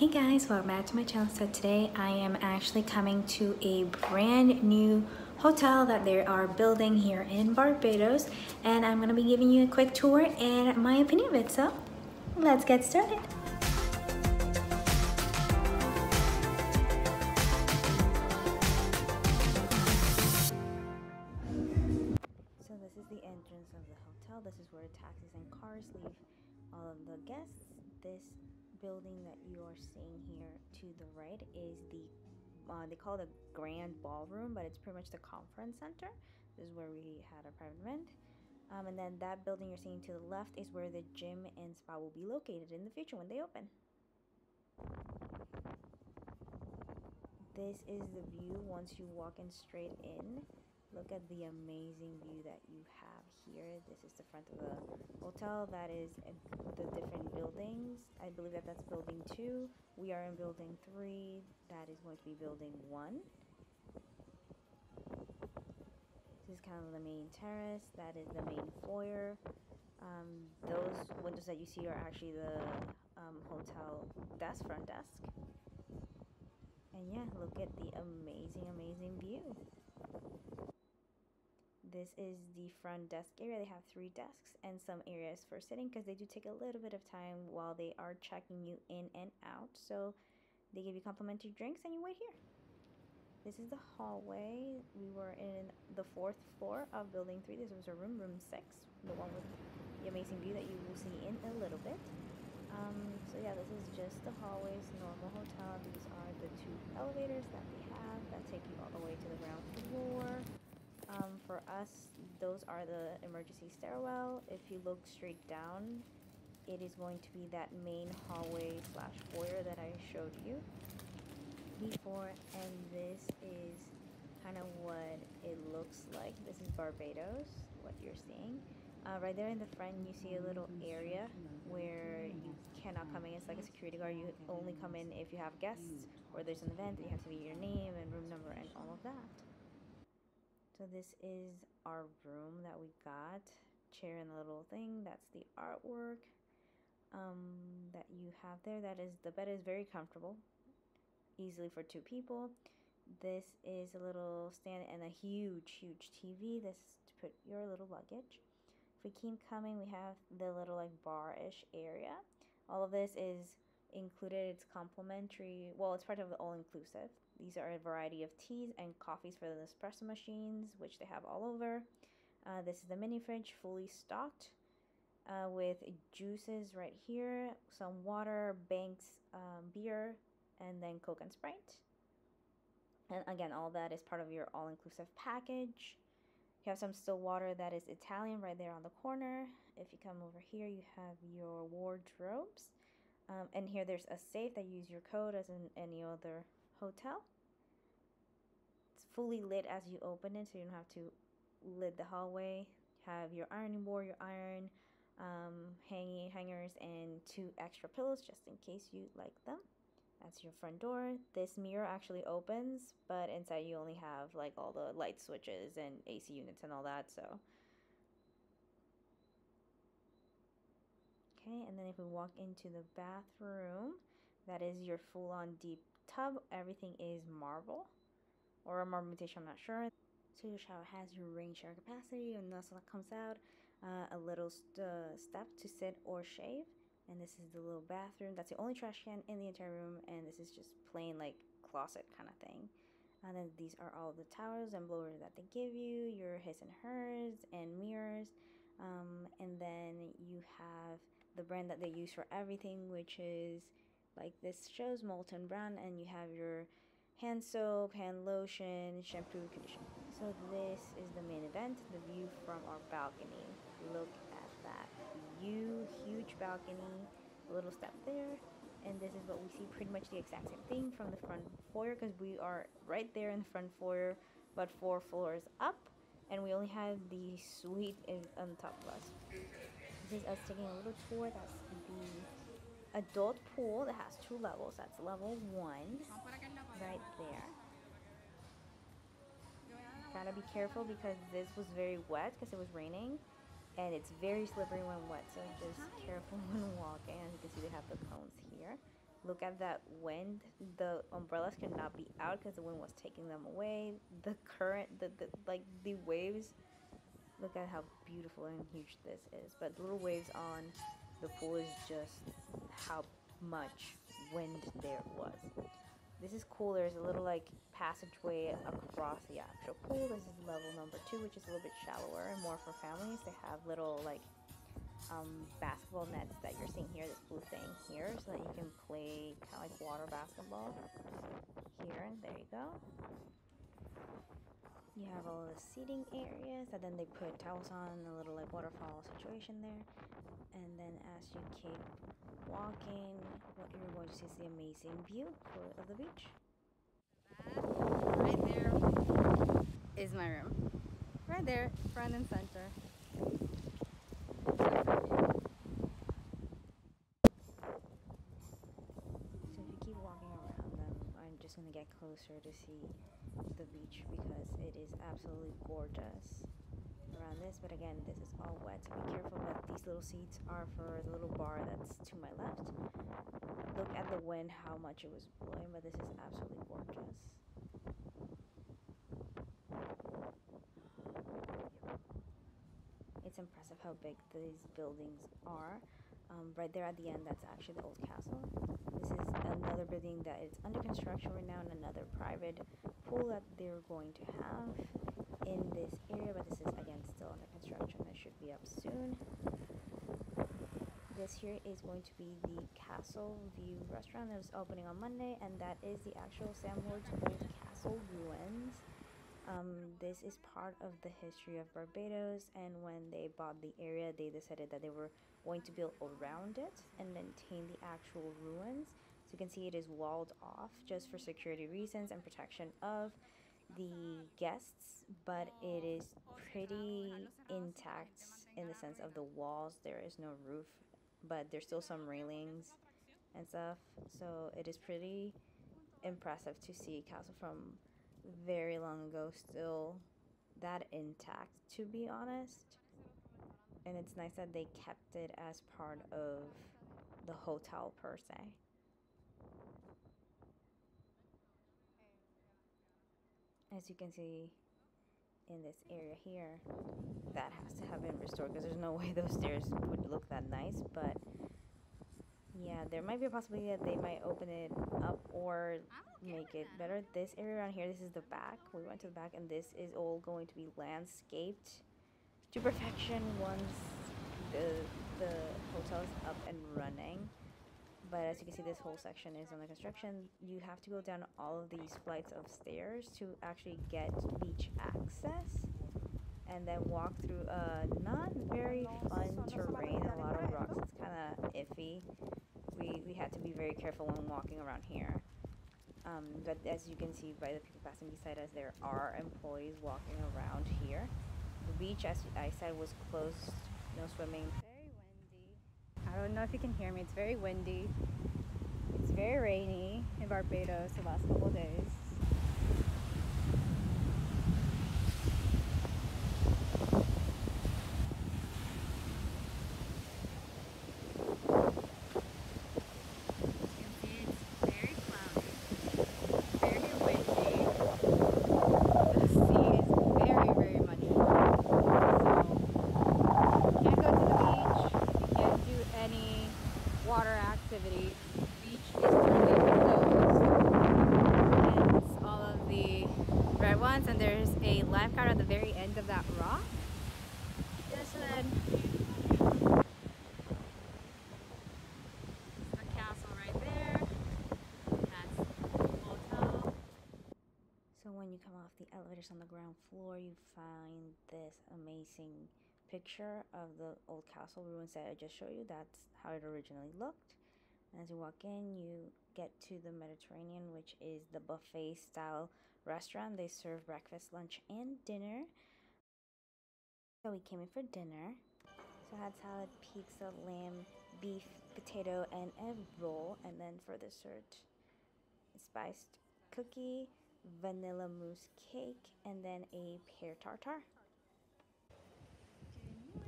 Hey guys, welcome back to my channel. So today I am actually coming to a brand new hotel that they are building here in Barbados, and I'm gonna be giving you a quick tour and my opinion of it, so let's get started. So this is the entrance of the hotel. This is where taxis and cars leave all of the guests. This building that you are seeing here to the right is the they call it the Grand Ballroom, but it's pretty much the conference center. This is where we had our private event, and then that building you're seeing to the left is where the gym and spa will be located in the future when they open. This is the view once you walk in straight in. Look at the amazing view that you have here. This is the front of the hotel. That is the different buildings. I believe that that's building 2. We are in building 3. That is going to be building 1. This is kind of the main terrace. That is the main foyer. Those windows that you see are actually the hotel desk, front desk. And yeah, look at the amazing, amazing view. This is the front desk area. They have 3 desks and some areas for sitting because they do take a little bit of time while they are checking you in and out. So they give you complimentary drinks and you wait here. This is the hallway. We were in the 4th floor of building 3. This was a room 6, the one with the amazing view that you will see in a little bit. So yeah, this is just the hallways, normal hotel. These are the 2 elevators that we have that take you all the way to the ground floor. For us, those are the emergency stairwell. If you look straight down, it is going to be that main hallway slash foyer that I showed you before, and this is kind of what it looks like. This is Barbados, what you're seeing. Right there in the front, you see a little area where you cannot come in. It's like a security guard. You only come in if you have guests or there's an event. You have to leave your name and room number and all of that. So this is our room that we got. Chair and the little thing. That's the artwork that you have there. That is, the bed is very comfortable, easily for 2 people. This is a little stand and a huge, huge TV. This is to put your little luggage. If we keep coming, we have the little like bar-ish area. All of this is included. It's complimentary. Well, it's part of the all-inclusive. These are a variety of teas and coffees for the Nespresso machines, which they have all over. This is the mini fridge, fully stocked with juices right here, some water, Banks beer, and then Coke and Sprite. And again, all that is part of your all-inclusive package. You have some still water that is Italian right there on the corner. If you come over here, you have your wardrobes. And here there's a safe that you use your code as in any other hotel. It's fully lit as you open it, so you don't have to lit the hallway. You have your ironing board, your iron, hangers, and 2 extra pillows just in case you like them. That's your front door. This mirror actually opens, but inside you only have like all the light switches and AC units and all that. So okay, and then if we walk into the bathroom, that is your full-on deep tub. Everything is marble or a marmotation, I'm not sure. So your shower has your rain shower capacity, and that's what comes out. A little step to sit or shave, and this is the little bathroom. That's the only trash can in the entire room, and this is just plain like closet kind of thing. And then these are all the towels and blowers that they give you, your his and hers and mirrors, and then you have the brand that they use for everything, which is like this shows, Molten Brown, and you have your hand soap, hand lotion, shampoo, conditioner. So this is the main event, the view from our balcony. Look at that view, huge balcony, a little step there, and this is what we see, pretty much the exact same thing from the front foyer, because we are right there in the front foyer, but 4 floors up, and we only have the suite on top of us. This is us taking a little tour. That's the adult pool that has 2 levels. That's level 1 right there. Gotta be careful because this was very wet because it was raining, and it's very slippery when wet, so just careful when walking. As you can see, they have the cones here. Look at that wind. The umbrellas cannot be out because the wind was taking them away. The current, the waves. Look at how beautiful and huge this is. But little waves on the pool is just how much wind there was. This is cool. There's a little like passageway across the actual pool. This is level number 2, which is a little bit shallower and more for families. They have little like basketball nets that you're seeing here, this blue thing here, so that you can play kind of like water basketball here. And there you go. You have all the seating areas, and then they put towels on, a little like waterfall situation there. And then as you keep walking, what you're going to see is the amazing view of the beach. Right there is my room. Right there, front and center. So if you keep walking around, I'm just going to get closer to see the beach because it is absolutely gorgeous around this. But again, this is all wet, so be careful. But these little seats are for the little bar that's to my left. Look at the wind, how much it was blowing, but this is absolutely gorgeous. It's impressive how big these buildings are. Right there at the end, that's actually the old castle. This is another building that is under construction right now, and another private pool that they're going to have in this area, but this is again still under construction. It should be up soon. This here is going to be the Castle View restaurant that was opening on Monday, and that is the actual Sam Lord's Castle ruins. This is part of the history of Barbados, and when they bought the area, they decided that they were going to build around it and maintain the actual ruins. So you can see it is walled off just for security reasons and protection of the guests, but it is pretty intact in the sense of the walls. There is no roof, but there's still some railings and stuff, so it is pretty impressive to see a castle from very long ago still that intact, to be honest. And it's nice that they kept it as part of the hotel per se. As you can see in this area here, that has to have been restored because there's no way those stairs would look that nice. But yeah, there might be a possibility that they might open it up or make it better. This area around here, this is the back. We went to the back, and this is all going to be landscaped to perfection once the hotel is up and running. But as you can see, this whole section is under construction. You have to go down all of these flights of stairs to actually get beach access, and then walk through a not very fun terrain, a lot of rocks. It's kind of iffy. We had to be very careful when walking around here. But as you can see by the people passing beside us, there are employees walking around here. The beach, as I said, was closed. No swimming. I don't know if you can hear me. It's very windy. It's very rainy in Barbados the last couple of days. And there's a lifeguard at the very end of that rock. This is the castle right there. That's the hotel. So when you come off the elevators on the ground floor, you find this amazing picture of the old castle ruins that I just showed you. That's how it originally looked. And as you walk in, you get to the Mediterranean, which is the buffet style restaurant. They serve breakfast, lunch, and dinner. So we came in for dinner. So I had salad, pizza, lamb, beef, potato, and a roll. And then for dessert, spiced cookie, vanilla mousse cake, and then a pear tartar.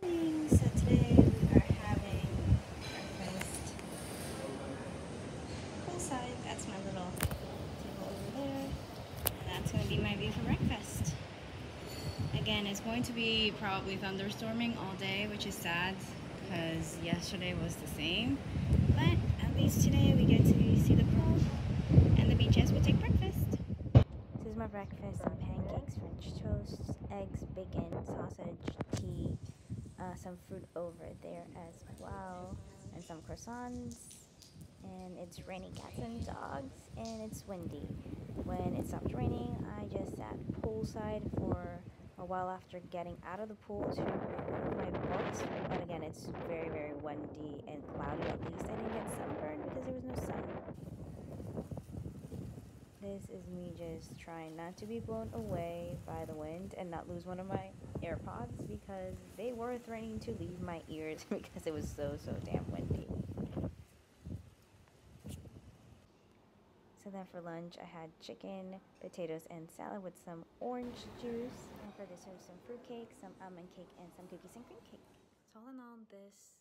Good morning. So today we are having breakfast side. That's my little table over there. And that's going to be my view for breakfast. Again, it's going to be probably thunderstorming all day, which is sad because yesterday was the same. But at least today we get to see the pool and the beach as we take breakfast. This is my breakfast: pancakes, French toast, eggs, bacon, sausage, tea, some fruit over there as well, and some croissants. And it's raining cats and dogs, and it's windy. When it stopped raining, I just sat poolside for a while after getting out of the pool to read my books. But again, it's very, very windy and cloudy. At least I didn't get sunburned because there was no sun. This is me just trying not to be blown away by the wind and not lose one of my AirPods because they were threatening to leave my ears because it was so damn windy. So then for lunch, I had chicken, potatoes, and salad with some orange juice. And for dessert, some fruit cake, some almond cake, and some cookies and cream cake. So all in all, this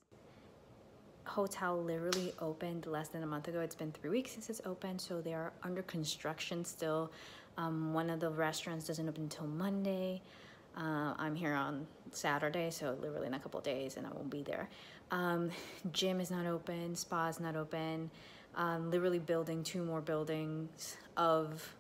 hotel literally opened less than a month ago. It's been 3 weeks since it's opened, so they are under construction still. One of the restaurants doesn't open until Monday. I'm here on Saturday, so literally in a couple of days, and I won't be there. Gym is not open, spa is not open. Literally building 2 more buildings of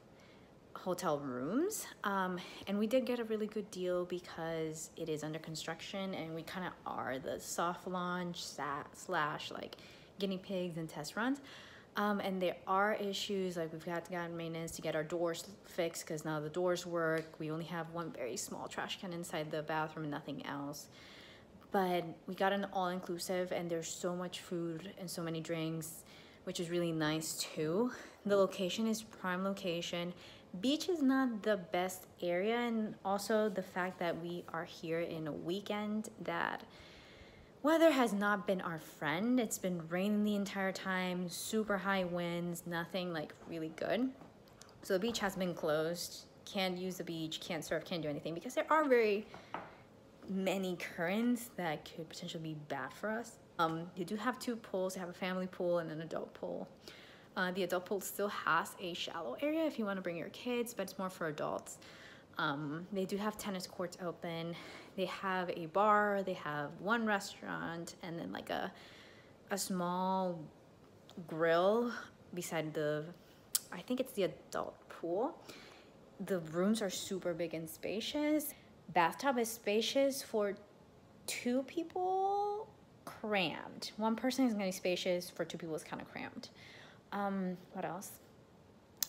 hotel rooms, and we did get a really good deal because it is under construction, and we kind of are the soft launch slash like guinea pigs and test runs. And there are issues, like we've gotten maintenance to get our doors fixed because none of the doors work. We only have one very small trash can inside the bathroom and nothing else. But we got an all-inclusive, and there's so much food and so many drinks, which is really nice too. The location is prime location. Beach is not the best area, and also the fact that we are here in a weekend that weather has not been our friend. It's been raining the entire time, super high winds, nothing like really good. So the beach has been closed. Can't use the beach, can't surf, can't do anything because there are very many currents that could potentially be bad for us. You do have 2 pools. You have a family pool and an adult pool. The adult pool still has a shallow area if you want to bring your kids, but it's more for adults. They do have tennis courts open. They have a bar. They have one restaurant, and then like a small grill beside the, I think it's the adult pool. The rooms are super big and spacious. Bathtub is spacious for 2 people. Crammed. One person is going to be spacious. For 2 people, it's kind of crammed. What else?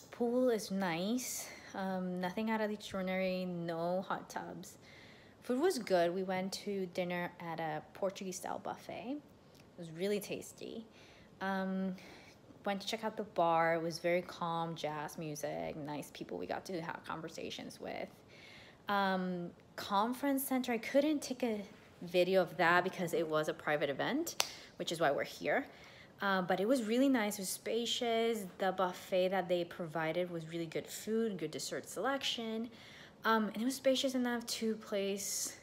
Pool is nice. Nothing out of the extraordinary. No hot tubs. Food was good. We went to dinner at a Portuguese-style buffet. It was really tasty. Went to check out the bar. It was very calm, jazz music, nice people we got to have conversations with. Conference center. I couldn't take a video of that because it was a private event, which is why we're here. But it was really nice. It was spacious. The buffet that they provided was really good food, good dessert selection. And it was spacious enough to place,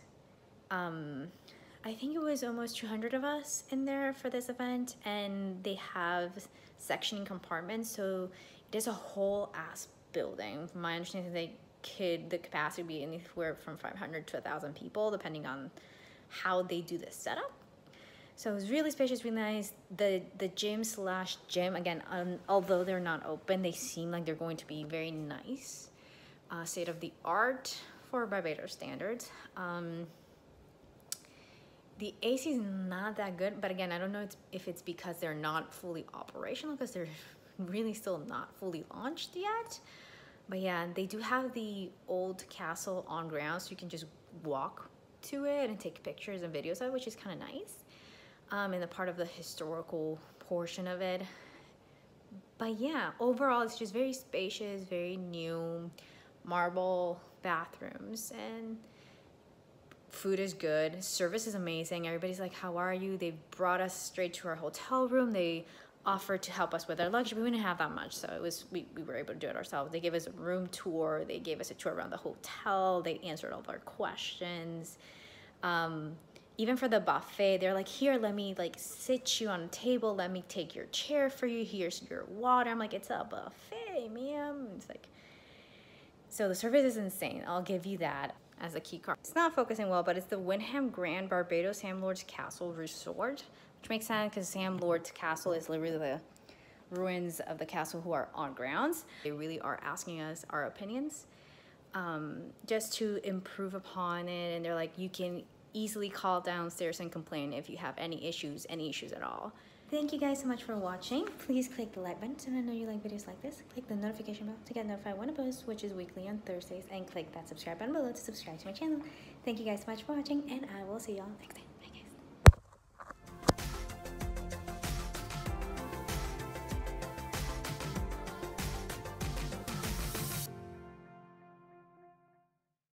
I think it was almost 200 of us in there for this event. And they have sectioning compartments, so it is a whole ass building. From my understanding, the capacity would be anywhere from 500 to 1,000 people, depending on how they do this setup. So it was really spacious, really nice. The gym/gym, again, although they're not open, they seem like they're going to be very nice, state of the art for Barbados standards. The AC is not that good, but again, I don't know if it's because they're not fully operational, because they're really still not fully launched yet. But yeah, they do have the old castle on ground, so you can just walk to it and take pictures and videos of it, which is kind of nice. And the part of the historical portion of it. But yeah, overall, it's just very spacious, very new, marble bathrooms, and food is good. Service is amazing. Everybody's like, "How are you?" They brought us straight to our hotel room. They offered to help us with our luggage. We didn't have that much, so it was we were able to do it ourselves. They gave us a room tour. They gave us a tour around the hotel. They answered all of our questions. even for the buffet, they're like, here, let me like sit you on a table, let me take your chair for you, here's your water. I'm like, it's a buffet, ma'am. It's like, so the service is insane, I'll give you that as a key card. It's not focusing well, but it's the Wyndham Grand Barbados Sam Lord's Castle Resort, which makes sense because Sam Lord's Castle is literally the ruins of the castle who are on grounds. They really are asking us our opinions just to improve upon it, and they're like, you can easily call downstairs and complain if you have any issues at all. Thank you guys so much for watching. Please click the like button if you know you like videos like this. Click the notification bell to get notified when I post, which is weekly on Thursdays, and click that subscribe button below to subscribe to my channel. Thank you guys so much for watching, and I will see y'all next time.